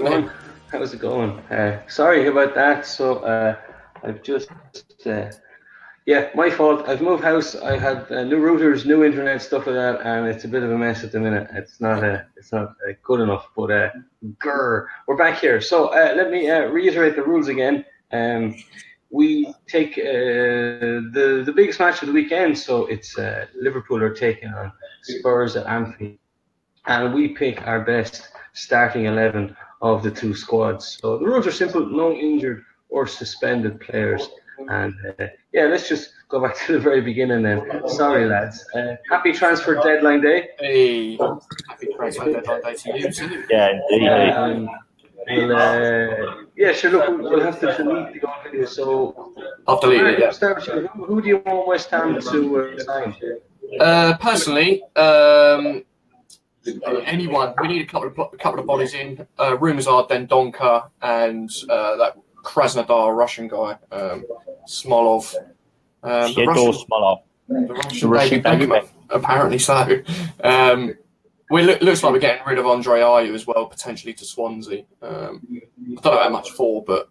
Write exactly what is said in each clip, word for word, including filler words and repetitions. Going? How's it going? Uh, sorry about that. So uh, I've just, uh, yeah, my fault. I've moved house. I had uh, new routers, new internet, stuff like that, and it's a bit of a mess at the minute. It's not, uh, it's not uh, good enough. But uh, grr, we're back here. So uh, let me uh, reiterate the rules again. Um, we take uh, the the biggest match of the weekend. So it's uh, Liverpool are taking on Spurs at Anfield, and we pick our best starting eleven of the two squads. So the rules are simple: no injured or suspended players. And uh, yeah, let's just go back to the very beginning then. Sorry, lads. Uh, happy transfer deadline day. Hey, happy transfer deadline day to you too. Yeah, indeed. Uh, um, we'll, uh, yeah, sure. Look, we'll have to delete the old video. So I'll delete it. Yeah. Who, who do you want West Ham to uh, sign? Uh, personally, um. Anyone, we need a couple of a couple of bodies in. Uh, rumours are Dendoncker and uh, that Krasnodar Russian guy, um, Smolov. Um, the Russian, Smolov. The Russian, the Russian baby, baby, baby. Apparently so. Um, we look, looks like we're getting rid of Andre Ayew as well, potentially to Swansea. Um, I don't know how much for, but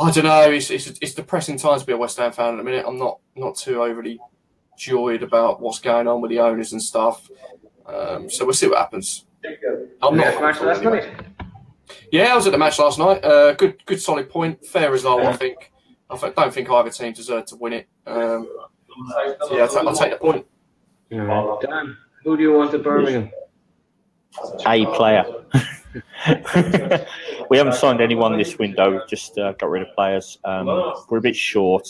I don't know. It's it's it's depressing times to be a West Ham fan at the minute. I'm not not too overly joyed about what's going on with the owners and stuff. Um, so we'll see what happens. I'm not yeah, match last anyway. night. Yeah, I was at the match last night. Uh, good, good, solid point. Fair result, yeah. I think. I don't think either team deserved to win it. Um, so yeah, I'll take, I'll take the point. Yeah. Dan, who do you want at Birmingham? A player. We haven't signed anyone this window. We've just uh, got rid of players. Um, we're a bit short.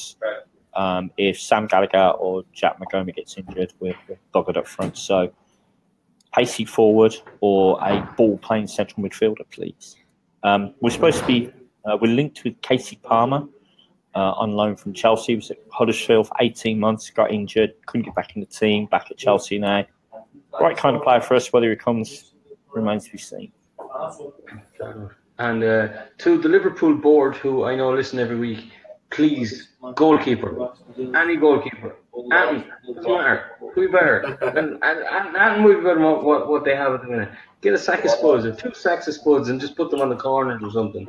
Um, if Sam Gallagher or Jack McGomer gets injured, we're, we're dogged up front. So. Pacey forward or a ball-playing central midfielder, please. Um, we're supposed to be uh, we're linked with Casey Palmer uh, on loan from Chelsea. He was at Huddersfield for eighteen months, got injured, couldn't get back in the team, back at Chelsea now. Right kind of player for us. Whether he comes remains to be seen. And uh, to the Liverpool board, who I know listen every week, please, goalkeeper, any goalkeeper. And doesn't matter. We better. And and and, and we better what, what what they have at the minute. Get a sack of spuds or two sacks of spuds and just put them on the corners or something.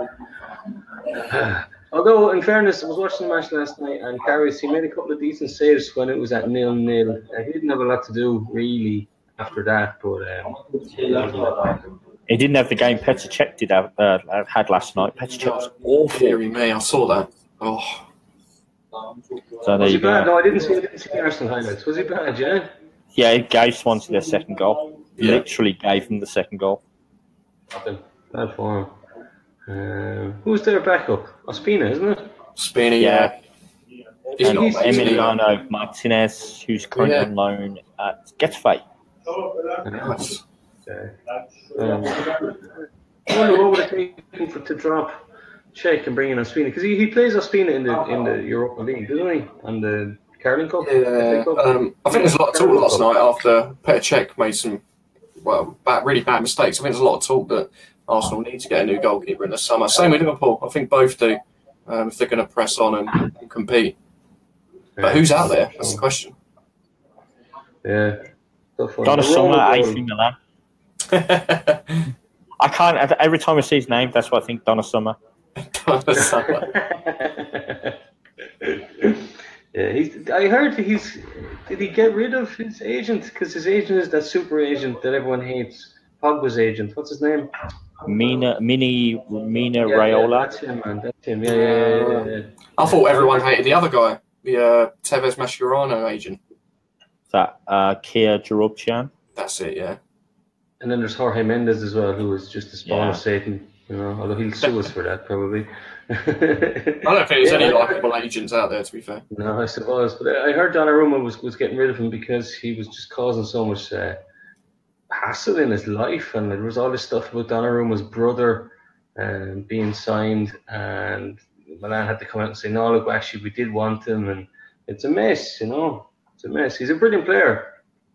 Although in fairness, I was watching the match last night and Karius, he made a couple of decent saves when it was at nil nil. Uh, he didn't have a lot to do really after that, but um, he didn't have the game Petr Cech did have, uh, had last night. Petr Cech was awful. Hearing me, I saw that. Oh. So was he bad? Go. No, I didn't see, I didn't see Arsenal highlights. Was he bad, yeah? Yeah, he gave Swansea their second goal. Yeah. Literally gave them the second goal. Bad form. Uh, who's their backup? Ospina, isn't it? Ospina, yeah. yeah. And Emiliano Martinez, who's currently yeah. on loan at Getafe. Nice. Okay. Um, I wonder what would it take for to drop Check and bring in Ospina because he, he plays Ospina in the in the Europa League, doesn't he? And the Carling Cup. Yeah, Cup. Um, I think there's a lot of talk last Cup. night after Petr Cech made some well bad, really bad mistakes. I think there's a lot of talk that Arsenal need to get a new goalkeeper in the summer. Same with Liverpool. I think both do um, if they're going to press on and, and compete. But who's out there? That's the question. Yeah. Got a summer at A C Milan. I can't. Every time I see his name, that's what I think. Donnarumma. yeah, he's, I heard he's. Did he get rid of his agent? Because his agent is that super agent that everyone hates. Pogba's agent. What's his name? Mina, Mini, Mina yeah, Raiola. Yeah, that's him, man. That's him. Yeah, yeah, yeah, yeah, yeah. I thought everyone hated the other guy, the uh, Tevez Mascherano agent. That uh, Kia Jarubcian. That's it, yeah. And then there's Jorge Mendes as well, who is just the spawn yeah. of Satan. You know, although he'll sue us for that, probably. I don't think there's yeah, any likeable agents out there, to be fair. No, I suppose. But I heard Donnarumma was, was getting rid of him because he was just causing so much uh, hassle in his life. And there was all this stuff about Donnarumma's brother um, being signed. And Milan had to come out and say, no, look, actually, we did want him. And it's a mess, you know. It's a mess. He's a brilliant player.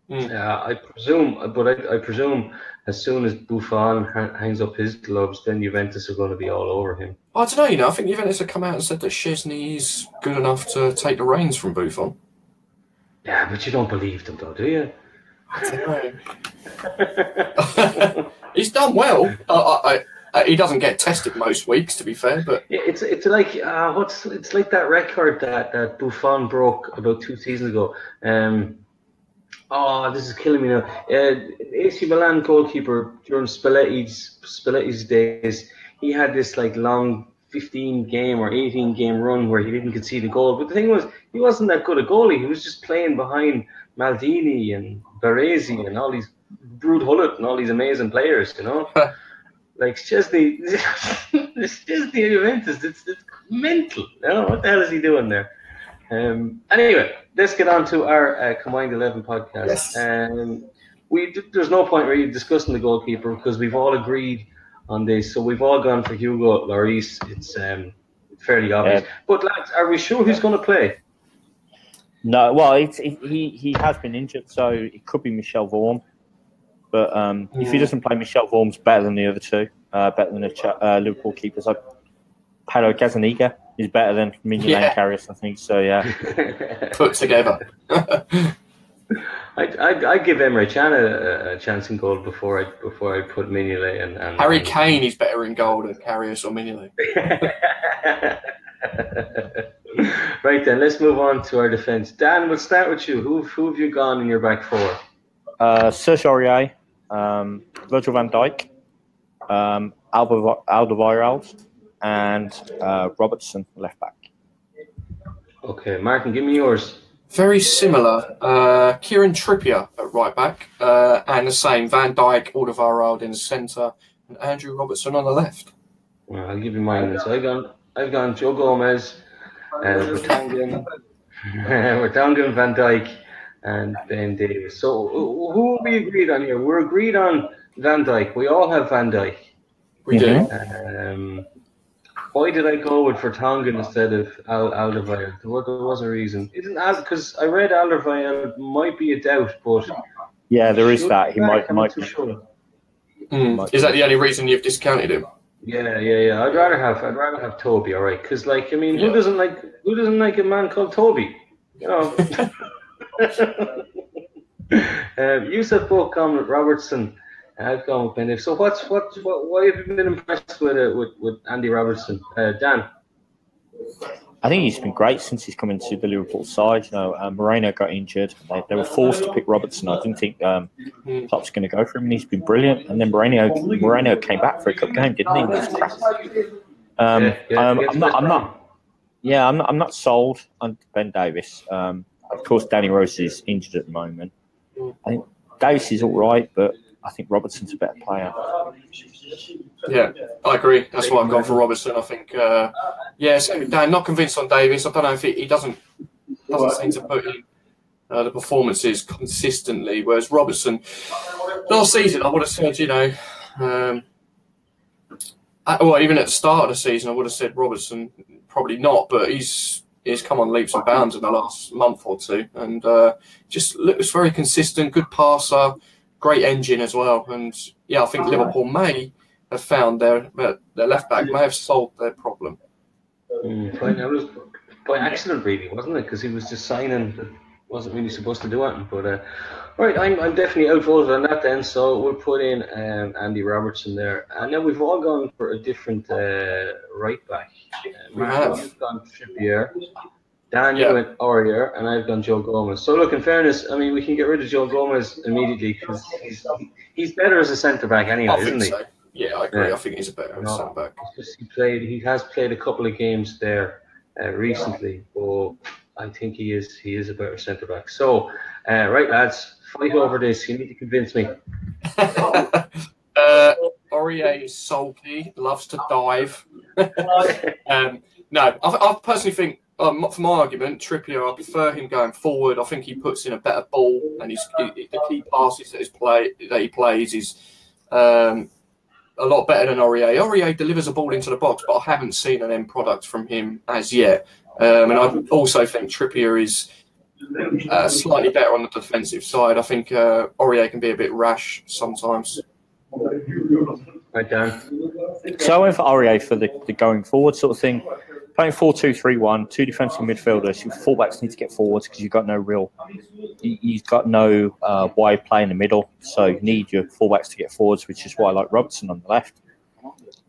Mm. Uh, I presume, but I, I presume as soon as Buffon ha hangs up his gloves, then Juventus are going to be all over him. I don't know, you know, I think Juventus have come out and said that Szczesny is good enough to take the reins from Buffon. Yeah, but you don't believe them, though, do you? I don't know. He's done well. I, I, Uh, he doesn't get tested most weeks, to be fair. But it's it's like uh, what's it's like that record that, that Buffon broke about two seasons ago. Um, oh, this is killing me now. Uh, A C Milan goalkeeper during Spalletti's Spalletti's days, he had this like long fifteen game or eighteen game run where he didn't concede a goal. But the thing was, he wasn't that good a goalie. He was just playing behind Maldini and Baresi and all these Ruud Gullit and all these amazing players, you know. Like Szczesny, Szczesny and Juventus, it's, it's mental. You know? What the hell is he doing there? Um, anyway, let's get on to our uh, Combined eleven podcast. Yes. Um, we there's no point really discussing the goalkeeper because we've all agreed on this. So we've all gone for Hugo Lloris. It's um, fairly obvious. Yeah. But lads, are we sure who's going to play? No. Well, it's, it, he he has been injured, so it could be Michel Vorm. But um, if he doesn't play, Michel Vorm's better than the other two, uh, better than the Ch uh, Liverpool keepers. Like Pedro Gazzaniga is better than Mignolet yeah. and Karius, I think. So, yeah. Put together. I'd, I'd, I'd give Emre Can a, a chance in goal before I before I put Mignolet and, and Harry and, Kane is better in goal than Karius or Mignolet. Right then, let's move on to our defence. Dan, we'll start with you. Who, who have you gone in your back four? Uh, Serge Aurier. Um, Virgil Van Dijk, um, Alderweireld, and uh, Robertson, left back. Okay, Martin, give me yours. Very similar. Uh, Kieran Trippier at right back, uh, and the same Van Dijk, Alderweireld in the centre, and Andrew Robertson on the left. Well, I'll give you mine. So I've gone. I've gone Joe Gomez, Vertonghen, Vertonghen, Van Dijk, and Ben Davis. So who we agreed on here? We're agreed on Van Dijk. We all have Van Dijk. We mm-hmm. do. Um, why did I go with Vertonghen instead of Al Alderweireld? What was the reason? Isn't as because I read Alderweireld might be a doubt, but yeah, there is that. He might might, sure. mm. might. Is that the only reason you've discounted him? Yeah, yeah, yeah. I'd rather have I'd rather have Toby. All right, because like I mean, who yeah. doesn't like who doesn't like a man called Toby? You know. um, you said both gone with Robertson. I've gone with Ben Davis. So what's what, what? Why have you been impressed with uh, with, with Andy Robertson, uh, Dan? I think he's been great since he's come into the Liverpool side. You know, uh, Moreno got injured. They, they were forced to pick Robertson. I didn't think um, Klopp's going to go for him, and he's been brilliant. And then Moreno Moreno came back for a cup game, didn't he? It was crap. Um, yeah, yeah, um, I'm not. I'm not. Yeah, I'm not. I'm not sold on Ben Davis. Um, Of course, Danny Rose is injured at the moment. I think Davis is all right, but I think Robertson's a better player. Yeah, I agree. That's why I've gone for Robertson. I think, uh, yes, I'm not convinced on Davis. I don't know if he, he doesn't doesn't seem to put in uh, the performances consistently, whereas Robertson, last season, I would have said, you know, um, at, well, even at the start of the season, I would have said Robertson, probably not, but he's... He's come on leaps and bounds in the last month or two, and uh, just looks very consistent, good passer, great engine as well. And yeah, I think Liverpool may have found their their left back may have solved their problem. Mm, by, it was by accident, really, wasn't it? Because he was just signing that wasn't really supposed to do it. But uh, all right, I'm I'm definitely outvoted on that then. So we'll put in um, Andy Robertson there, and then we've all gone for a different uh, right back. Uh, Mark, you've gone Trippier, Dan, you went Aurier, and I've gone Joe Gomez. So look, in fairness, I mean, we can get rid of Joe Gomez immediately because he's he's better as a centre back anyway, isn't he? So. Yeah, I agree. Yeah. I think he's a better no, centre back. He played. He has played a couple of games there uh, recently, but oh, I think he is he is a better centre back. So, uh, right, lads, fight over this. You need to convince me. uh, Aurier is sulky, loves to dive. um, no, I, I personally think, um, for my argument, Trippier, I prefer him going forward. I think he puts in a better ball, and he's, he, the key passes that, his play, that he plays is um, a lot better than Aurier. Aurier delivers a ball into the box, but I haven't seen an end product from him as yet. Um, and I also think Trippier is uh, slightly better on the defensive side. I think uh, Aurier can be a bit rash sometimes. Right, Dan. So I went for Aurier for the, the going forward sort of thing. Playing four two three one, two defensive midfielders. Your fullbacks need to get forwards because you've got no real, you've got no uh, wide play in the middle. So you need your fullbacks to get forwards, which is why I like Robertson on the left.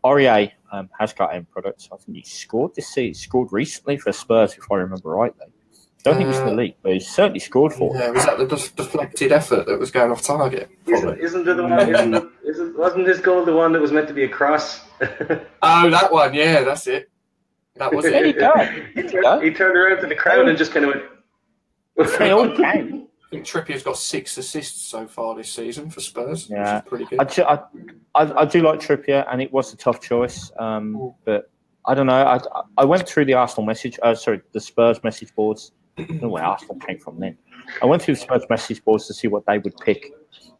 Aurier um, has got end products. I think he scored this season. He scored recently for Spurs, if I remember rightly. I don't think it's in the league, but he certainly scored for it. Yeah, was that the deflected effort that was going off target? Isn't, isn't, it the one, isn't, the, isn't wasn't this goal the one that was meant to be a cross? Oh, that one, yeah, that's it. That was it. He, turned, he turned around to the crowd and just kind of went... They all came. I think Trippier's got six assists so far this season for Spurs, yeah. Which is pretty good. I do, I, I, I do like Trippier, and it was a tough choice, um, but I don't know. I, I went through the Arsenal message, uh, sorry, the Spurs message boards. I don't know where Arsenal came from then. I went through the Spurs message boards to see what they would pick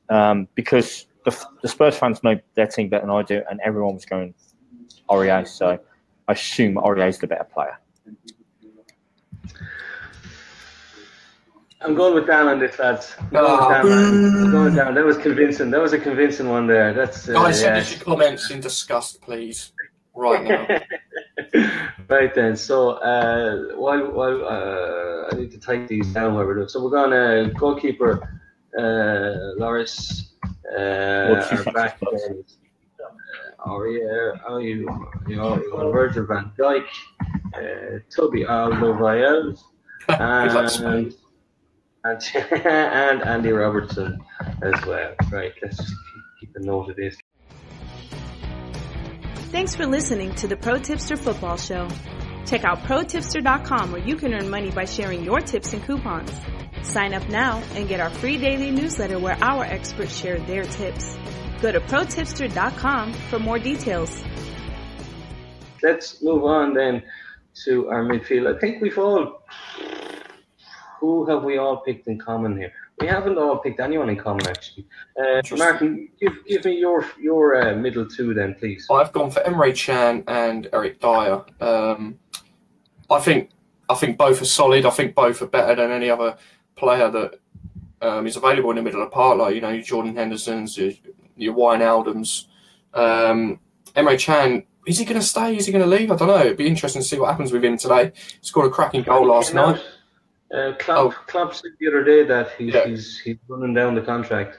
um, because the, the Spurs fans know their team better than I do, and everyone was going Aurier, so I assume Aurier's the better player. I'm going with Dan on this, lads. I'm going, oh, with Dan, I'm going with Dan. That was convincing. That was a convincing one there. That's. Uh, Guys, send us your comments in disgust, please. Right now. Right then. So uh, while while uh, I need to take these down where we look. So we're going to uh, goalkeeper uh, Loris, uh, our back end Aurier, oh you, you know, Virgil Van Dijk, uh, Toby, Alderweireld, and and and Andy Robertson as well. Right. Let's just keep a note of this. Thanks for listening to the Pro Tipster Football Show. Check out pro tipster dot com where you can earn money by sharing your tips and coupons. Sign up now and get our free daily newsletter where our experts share their tips. Go to pro tipster dot com for more details. Let's move on then to our midfield. I think we've all... Who have we all picked in common here? We haven't all picked anyone in common, actually. Uh, Martin, give, give me your your uh, middle two then, please. I've gone for Emre Can and Eric Dier. Um, I think I think both are solid. I think both are better than any other player that um, is available in the middle of the park. Like, you know, your Jordan Henderson's, your, your Wijnaldums. Um, Emre Can, is he going to stay? Is he going to leave? I don't know. It'd be interesting to see what happens with him today. He scored a cracking goal last night. Uh, Klopp, oh. Klopp said the other day that he's, yeah. he's he's running down the contract.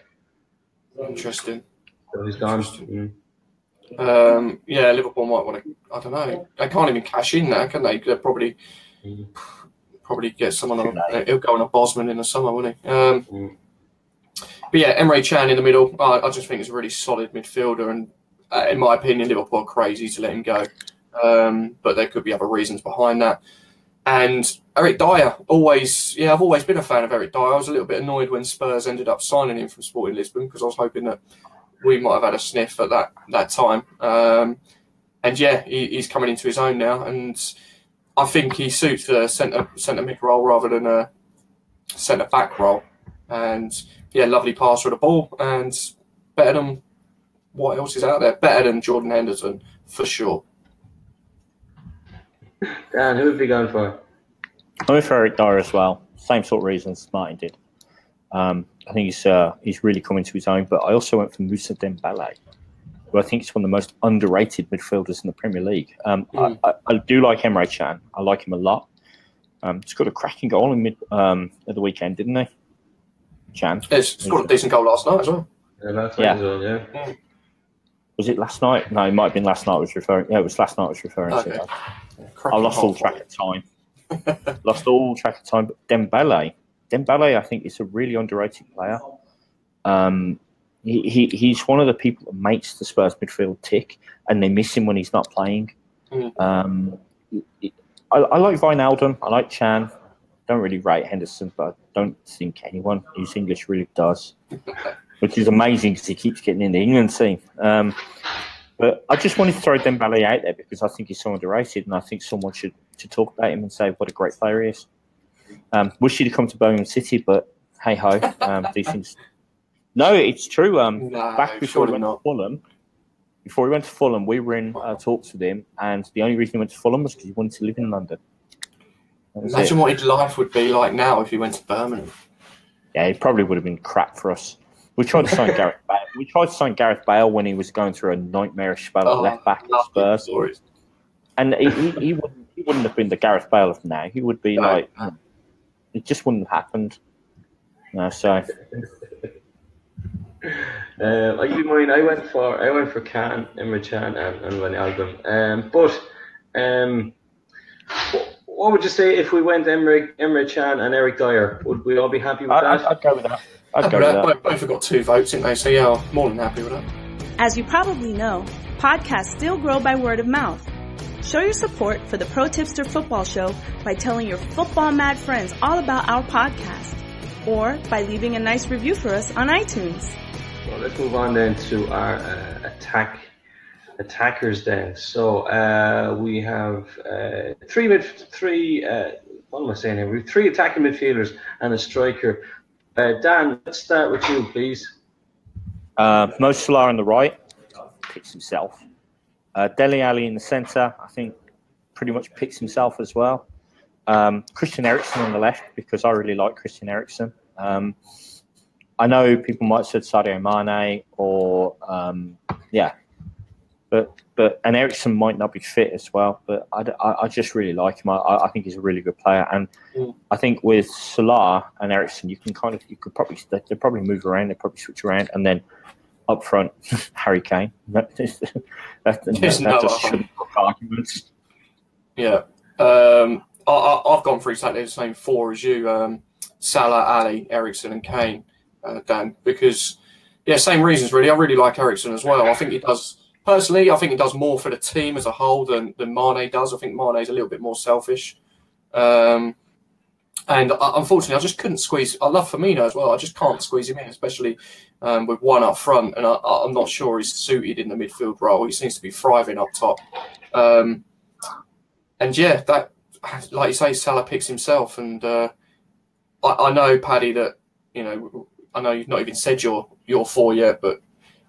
Interesting. So he's gone. Mm. Um, yeah, Liverpool might want to. I don't know. They can't even cash in now, can they? They'll probably mm. probably get someone. On, uh, he'll go on a Bosman in the summer, won't he? Um, mm. But yeah, Emre Can in the middle. I, I just think he's a really solid midfielder, and uh, in my opinion, Liverpool are crazy to let him go. Um, but there could be other reasons behind that. And Eric Dier, always, yeah, I've always been a fan of Eric Dier. I was a little bit annoyed when Spurs ended up signing him from Sporting Lisbon because I was hoping that we might have had a sniff at that that time. Um, and yeah, he, he's coming into his own now, and I think he suits a centre centre mid role rather than a centre back role. And yeah, lovely passer of the ball, and better than what else is out there. Better than Jordan Henderson for sure. Dan, who have you gone for? I went for Eric Dier as well. Same sort of reasons Martin did. Um, I think he's uh, he's really coming to his own. But I also went for Moussa Dembele, who I think is one of the most underrated midfielders in the Premier League. Um, mm. I, I, I do like Emre Can. I like him a lot. Um, he's got a cracking goal in mid um, at the weekend, didn't he? Can. Yeah, he's scored a decent goal last night as well. Yeah, last night yeah. as well, yeah. yeah. Was it last night? No, it might have been last night I was referring... Yeah, it was last night I was referring okay. to. I lost all track of time. lost all track of time. But Dembele, Dembele, I think, is a really underrated player. Um, he, he He's one of the people that makes the Spurs midfield tick, and they miss him when he's not playing. Mm. Um, I, I like Wijnaldum. I like Can. Don't really rate Henderson, but I don't think anyone who's English really does. Which is amazing because he keeps getting in the England team. Um, but I just wanted to throw Dembele out there because I think he's so underrated, and I think someone should, should talk about him and say what a great player he is. Um, wish he'd come to Birmingham City, but hey ho, um, these things. No, it's true. Um, no, back before he went not. to Fulham, before he went to Fulham, we were in uh, talks with him, and the only reason he went to Fulham was because he wanted to live in London. Imagine it. what his life would be like now if he went to Birmingham. Yeah, it probably would have been crap for us. We tried to sign Gareth Bale. We tried to sign Gareth Bale when he was going through a nightmarish spell oh, at left back at Spurs, and he, he, he wouldn't he wouldn't have been the Gareth Bale of now. He would be no. like it just wouldn't have happened. No, so Uh, like you mean, I went for I went for Can, Emre Can, and, and Van Album. Um, but um, what, what would you say if we went Emre Emre Can and Eric Dier? Would we all be happy with I, that? I'd, I'd go with that. I'd I go with that. Both, both have got two votes, didn't they? So yeah, I'm more than happy with that. As you probably know, podcasts still grow by word of mouth. Show your support for the Pro Tipster Football Show by telling your football mad friends all about our podcast, or by leaving a nice review for us on iTunes. Well, let's move on then to our uh, attack attackers then. So uh, we have uh, three mid three. Uh, what am I saying here? We have three attacking midfielders and a striker. Uh, Dan, let's start with you, please. Uh, Mo Salah on the right, picks himself. Uh, Dele Alli in the centre, I think, pretty much picks himself as well. Um, Christian Eriksen on the left, because I really like Christian Eriksen. Um, I know people might have said Sadio Mane or, um, yeah, but but and Eriksen might not be fit as well, but I, I, I just really like him. I, I think he's a really good player, and mm. I think with Salah and Eriksen, you can kind of, you could probably, they they'll probably move around, they probably switch around, and then up front, Harry Kane. That, that, that, that no just shouldn't look arguments. Yeah. Um, I, I, I've gone through exactly the same four as you, um, Salah, Ali, Ericsson and Kane, uh, Dan, because, yeah, same reasons, really. I really like Ericsson as well. I think he does, personally, I think he does more for the team as a whole than, than Mane does. I think Mane's a little bit more selfish. Um, and I, unfortunately, I just couldn't squeeze. I love Firmino as well. I just can't squeeze him in, especially um, with one up front. And I, I'm not sure he's suited in the midfield role. He seems to be thriving up top. Um, and yeah, that, like you say, Salah picks himself. And uh, I, I know, Paddy, that you know. I know you've not even said your your four yet, but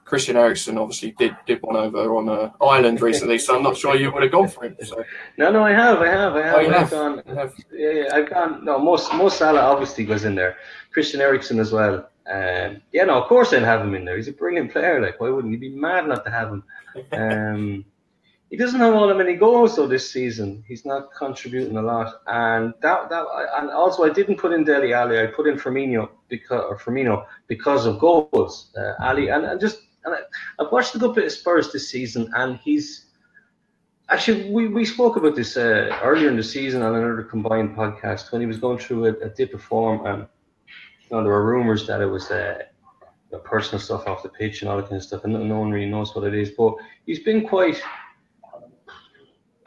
Christian Eriksen obviously did did one over on uh, Ireland recently, so I'm not sure you would have gone for him. So. No, no, I have, I have, I have. Oh, you I've have. Gone, I have. Yeah, yeah, I've gone. No, Mo, Mo Salah obviously was in there. Christian Eriksen as well. Um, yeah, no, of course I'd have him in there. He's a brilliant player. Like, why wouldn't he be mad not to have him? Um, he doesn't have all that many goals though this season. He's not contributing a lot, and that that and also I didn't put in Dele Alli. I put in Firmino because or Firmino because of goals. Uh, Ali and, and just. And I, I've watched a good bit of Spurs this season, and he's actually we, we spoke about this uh, earlier in the season on another combined podcast when he was going through a, a dip of form, and you know, there were rumours that it was uh, the personal stuff off the pitch and all that kind of stuff, and no one really knows what it is. But he's been quite,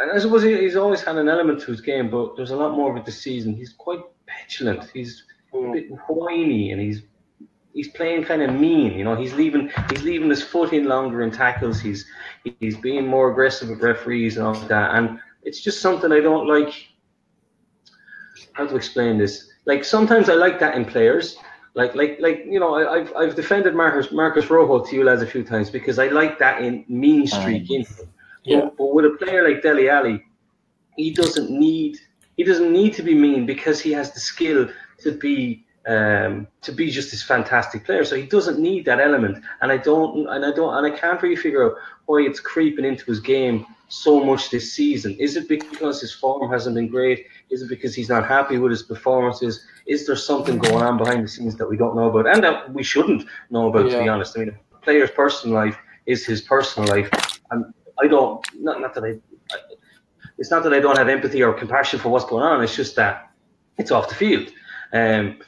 and I suppose he's always had an element to his game, but there's a lot more of it this season. He's quite petulant. He's a bit whiny, and he's. He's playing kind of mean, you know. He's leaving, he's leaving his foot in longer in tackles. He's, he's being more aggressive with referees and all of that. And it's just something I don't like. How to explain this? Like sometimes I like that in players. Like, like, like you know, I, I've, I've defended Marcus, Marcus Rojo to you lads a few times because I like that in mean streak in him. Yeah. But, but with a player like Dele Alli, he doesn't need, he doesn't need to be mean because he has the skill to be. Um, to be just this fantastic player, so he doesn't need that element, and I don't, and I don't, and I can't really figure out why it's creeping into his game so much this season. Is it because his form hasn't been great? Is it because he's not happy with his performances? Is there something going on behind the scenes that we don't know about, and that we shouldn't know about? Yeah. To be honest, I mean, a player's personal life is his personal life, and I don't, not, not that I, I, it's not that I don't have empathy or compassion for what's going on. It's just that it's off the field. Um,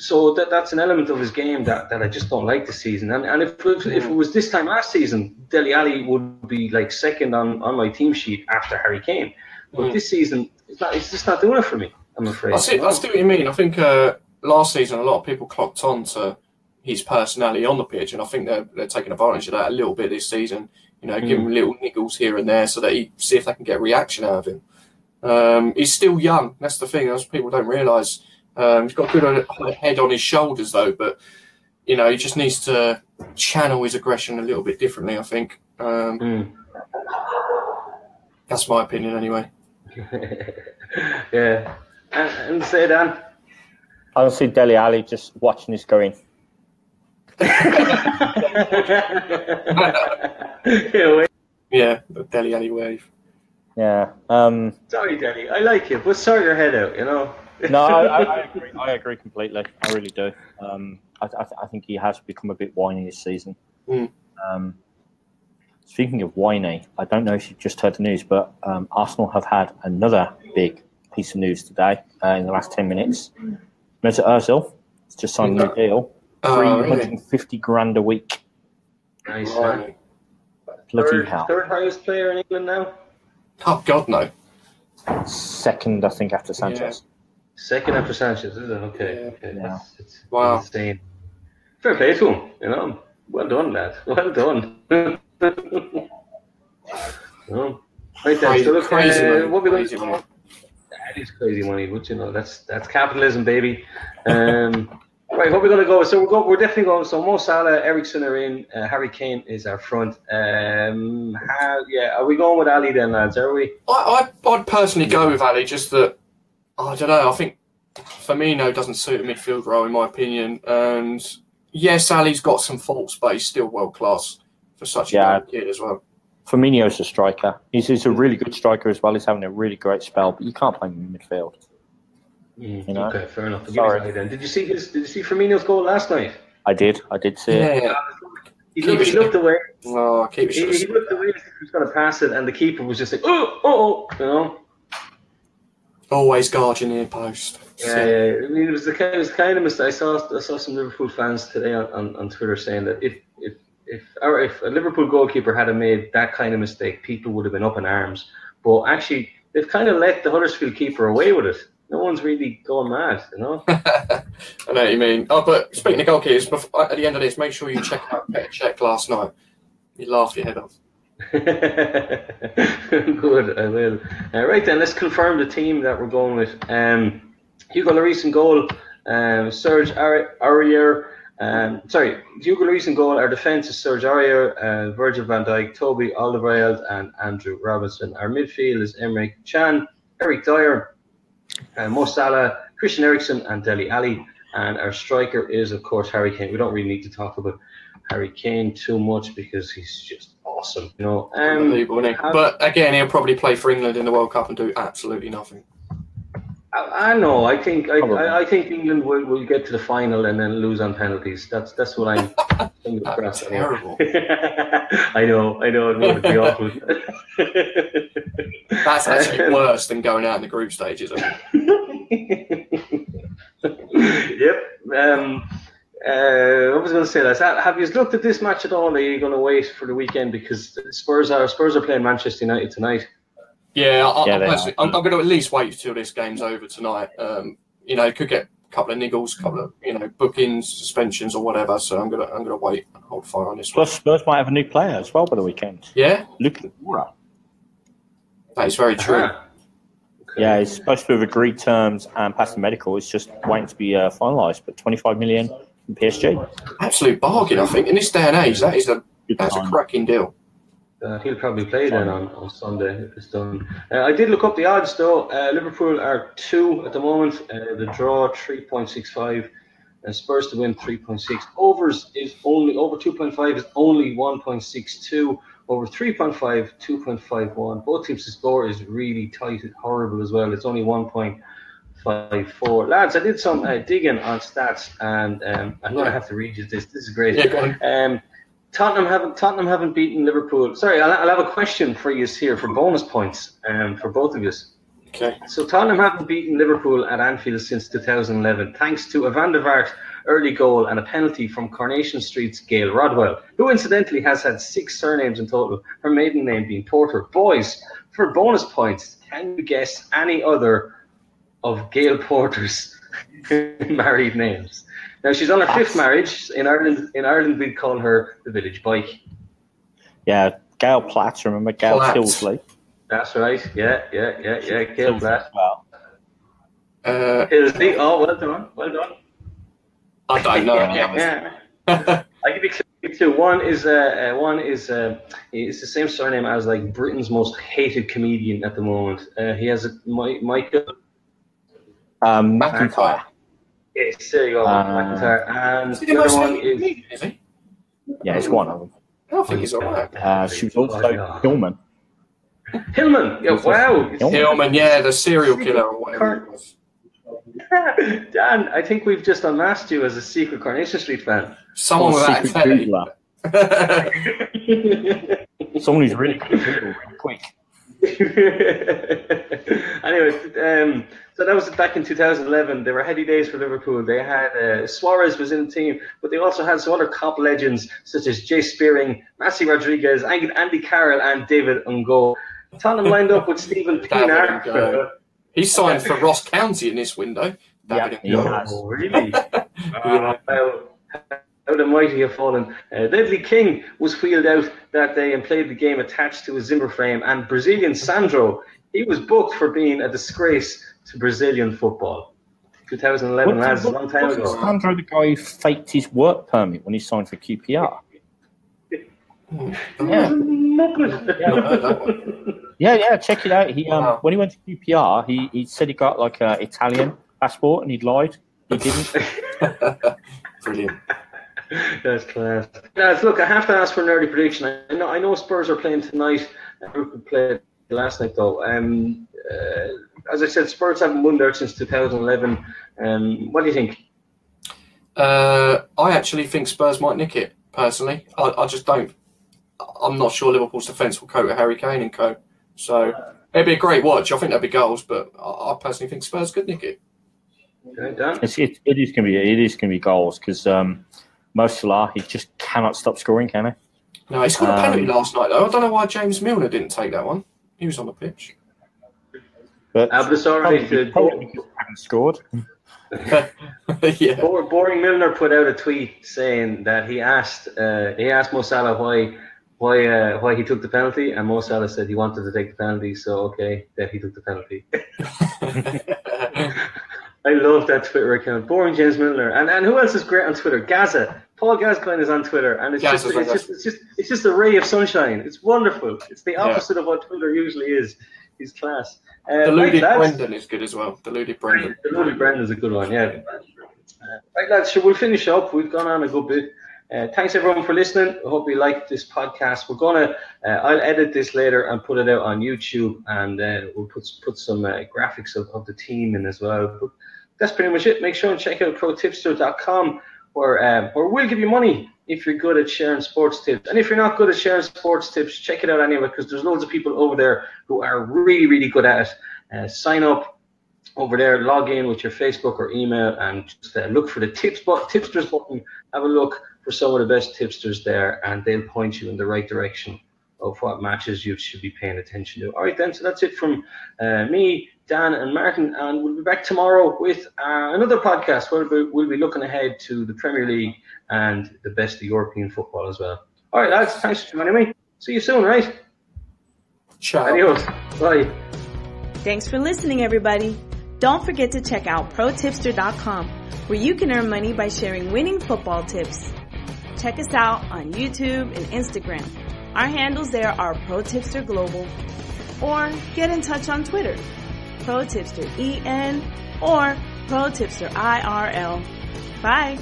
So that that's an element of his game that, that I just don't like this season. And and if if, if it was this time last season, Dele Alli would be like second on, on my team sheet after Harry Kane. But mm. this season, it's not it's just not doing it for me. I'm afraid. I see. I see what you mean. I think uh, last season a lot of people clocked on to his personality on the pitch, and I think they're they're taking advantage of that a little bit this season. You know, mm. give him little niggles here and there so that he see if they can get a reaction out of him. Um, he's still young. That's the thing. That's what people don't realise. Um, he's got a good head on his shoulders, though, but, you know, he just needs to channel his aggression a little bit differently, I think. Um, mm. That's my opinion, anyway. Yeah. And, and say, Dan? Honestly, Dele Alli just watching this going. Yeah, the Dele Alli wave. Yeah. Um, sorry, Dele. I like you, but sort your head out, you know. No, I, I agree. I agree completely. I really do. Um, I, I, th I think he has become a bit whiny this season. Mm. Um, speaking of whiny, I don't know if you've just heard the news, but um, Arsenal have had another big piece of news today uh, in the last ten minutes. Mesut Ozil has just signed a new deal, oh, three hundred and fifty really? grand a week. Nice. Bloody third, hell! Third highest player in England now. Oh God, no. Second, I think, after Sanchez. Yeah. Second after Sanchez, is it? Okay. Yeah. okay. Yeah. It's, it's wow. insane. Fair play to him, you know. Well done, lad. Well done. no. Right then, so look, crazy uh, money. What we crazy money. That is crazy money, but you know, that's that's capitalism, baby. Um, right, what we're going to go with, so we're, go, we're definitely going, so Mo Salah, Eriksen are in, uh, Harry Kane is our front. Um, how, yeah, are we going with Ali then, lads, are we? I, I, I'd personally go with Ali, just that, I don't know. I think Firmino doesn't suit a midfield role, in my opinion. And yes, Ali's got some faults, but he's still world class for such yeah. a young kid as well. Firmino's a striker. He's, he's a really good striker as well. He's having a really great spell, but you can't play him in midfield. Mm, you know? Okay, fair enough. Sorry. Then. Did you see his? Did you see Firmino's goal last night? I did. I did see yeah. it. Yeah. He looked, he looked away. Oh, he, he looked away. He was going to pass it, and the keeper was just like, oh, oh, oh, you know. Always guard your near post. Yeah, so. yeah, I mean, it was the kind, it was the kind of mistake. I saw, I saw some Liverpool fans today on, on, on Twitter saying that if if if or if a Liverpool goalkeeper had made that kind of mistake, people would have been up in arms. But actually, they've kind of let the Huddersfield keeper away with it. No one's really going mad, you know. I know what you mean. Oh, but speaking of goalkeepers, at the end of this, make sure you check out Petr Cech last night. You laughed your head off. Good, I will. Uh, right then, let's confirm the team that we're going with. Um, Hugo Lloris in goal, um, Serge Aurier, um, sorry, Hugo Lloris in goal. Our defence is Serge Aurier, uh, Virgil Van Dijk, Toby, Alderweireld, and Andrew Robertson. Our midfield is Emre Can, Eric Dier, uh, Mo Salah, Christian Eriksen, and Dele Alli. And our striker is, of course, Harry Kane. We don't really need to talk about Harry Kane too much because he's just awesome, you know. Um, have, but again, he'll probably play for England in the World Cup and do absolutely nothing. I, I know. I think I, I, I think England will, will get to the final and then lose on penalties. That's that's what I'm. That's terrible. I know. I know. It would be awful. That's actually worse than going out in the group stages. Yep. Um, Uh, I was going to say that. Have you looked at this match at all? Are you going to wait for the weekend because Spurs are Spurs are playing Manchester United tonight? Yeah, I, yeah I, I'm, I'm going to at least wait till this game's over tonight. Um, you know, could get a couple of niggles, a couple of you know bookings, suspensions, or whatever. So I'm going to I'm going to wait and hold fire on this. Plus, Spurs might have a new player as well by the weekend. Yeah, Luke Moura. That is very true. Uh-huh. Yeah, he's supposed to have agreed terms and passed the medical. It's just waiting to be uh, finalised. But twenty-five million. P S G, absolute bargain. I think in this day and age, that is a that's a cracking deal. Uh, he'll probably play then on, on Sunday if it's done. Uh, I did look up the odds though. Uh, Liverpool are two at the moment. Uh, the draw three point six five, and Spurs to win three point six. Overs is only over two point five is only one point six two. Over three point five, two point five one. Both teams to score is really tight and horrible as well. It's only one point. Five, four. Lads, I did some uh, digging on stats, and um, I'm going to have to read you this. This is great. Yeah, go on. Um, Tottenham haven't Tottenham haven't beaten Liverpool. Sorry, I'll, I'll have a question for you here for bonus points um, for both of you. Okay. So Tottenham haven't beaten Liverpool at Anfield since two thousand eleven, thanks to a Van der Vaart early goal and a penalty from Coronation Street's Gail Rodwell, who incidentally has had six surnames in total, her maiden name being Porter. Boys, for bonus points, can you guess any other of Gail Porter's married names? Now she's on her fifth marriage. In Ireland, in Ireland, we'd call her the village bike. Yeah, Gail Platt. Remember Gail Tilsley? That's right. Yeah, yeah, yeah, yeah. Gail Platt. Wow. Uh, Tilsley. Oh, well done. Well done. I don't know. Yeah, yeah. I give you two. One is uh, one is uh, it's the same surname as like Britain's most hated comedian at the moment. Uh, he has a my, Michael. Um, McIntyre. Yes, there you go, uh, McIntyre. And the other one is, me, is he? Yeah, it's one of them. I don't think he's all right. Uh, she was also Hillman. Hillman, yeah, wow. Hillman, yeah, the serial killer or whatever it was. Dan, I think we've just unmasked you as a secret Coronation Street fan. Someone with that. Someone who's really good, quick. Anyway, um, so that was back in two thousand eleven. There were heady days for Liverpool. They had uh, Suarez was in the team, but they also had some other cop legends such as Jay Spearing, Massey Rodriguez, Andy Carroll, and David Ngo. Tottenham lined up with Stephen Pienaar. He signed for Ross County in this window. David yeah, Ngo. Oh, really? uh, well, how the mighty have fallen. Uh, Ledley King was wheeled out that day and played the game attached to a Zimmer frame. And Brazilian Sandro, he was booked for being a disgrace to Brazilian football. twenty eleven, lads, a long time ago. Sandro, the guy who faked his work permit when he signed for Q P R. yeah. yeah, yeah, check it out. He um, wow. When he went to Q P R, he, he said he got like an Italian passport and he lied. He didn't. Brilliant. That's class. Now, look, I have to ask for an early prediction. I know, I know Spurs are playing tonight. Liverpool played last night, though. Um, uh, as I said, Spurs haven't won there since two thousand eleven. Um, what do you think? Uh, I actually think Spurs might nick it, personally. I, I just don't. I'm not sure Liverpool's defence will cope with Harry Kane and co. So it'd be a great watch. I think there'll be goals, but I, I personally think Spurs could nick it. Okay, Dan? It's, it, it is going to be it is going to be goals because. Um, Mo Salah, he just cannot stop scoring, can he? No, he scored a penalty um, last night, though. I don't know why James Milner didn't take that one. He was on the pitch. But probably, to, probably because he hadn't scored. yeah. Boring Milner put out a tweet saying that he asked uh, he asked Mo Salah why why uh, why he took the penalty, and Mo Salah said he wanted to take the penalty, so okay, that he took the penalty. I love that Twitter account. Boring James Milner. And and who else is great on Twitter? Gaza. Paul Gascoigne is on Twitter. And it's, yeah, just, it's, just, it's, just, it's just a ray of sunshine. It's wonderful. It's the opposite yeah. of what Twitter usually is. He's class. Uh, Deluded right, Brendan is good as well. Deluded Brendan. Deluded Brendan is a good one, yeah. Uh, right, lads, so we'll finish up. We've gone on a good bit. Uh, thanks, everyone, for listening. I hope you liked this podcast. We're going to uh, – I'll edit this later and put it out on YouTube, and uh, we'll put put some uh, graphics of, of the team in as well. But that's pretty much it. Make sure and check out pro tipster dot com, where, um, where we'll give you money if you're good at sharing sports tips. And if you're not good at sharing sports tips, check it out anyway, because there's loads of people over there who are really, really good at it. Uh, sign up. Over there, log in with your Facebook or email and just uh, look for the tips but tipsters button. Have a look for some of the best tipsters there, and they'll point you in the right direction of what matches you should be paying attention to. All right, then, so that's it from uh, me, Dan, and Martin, and we'll be back tomorrow with uh, another podcast where we'll be looking ahead to the Premier League and the best of European football as well. All right, lads, thanks for joining me. See you soon, right? Ciao. Adios. Bye. Thanks for listening, everybody. Don't forget to check out pro tipster dot com, where you can earn money by sharing winning football tips. Check us out on YouTube and Instagram. Our handles there are pro tipster global, or get in touch on Twitter, pro tipster E N or pro tipster I R L. Bye.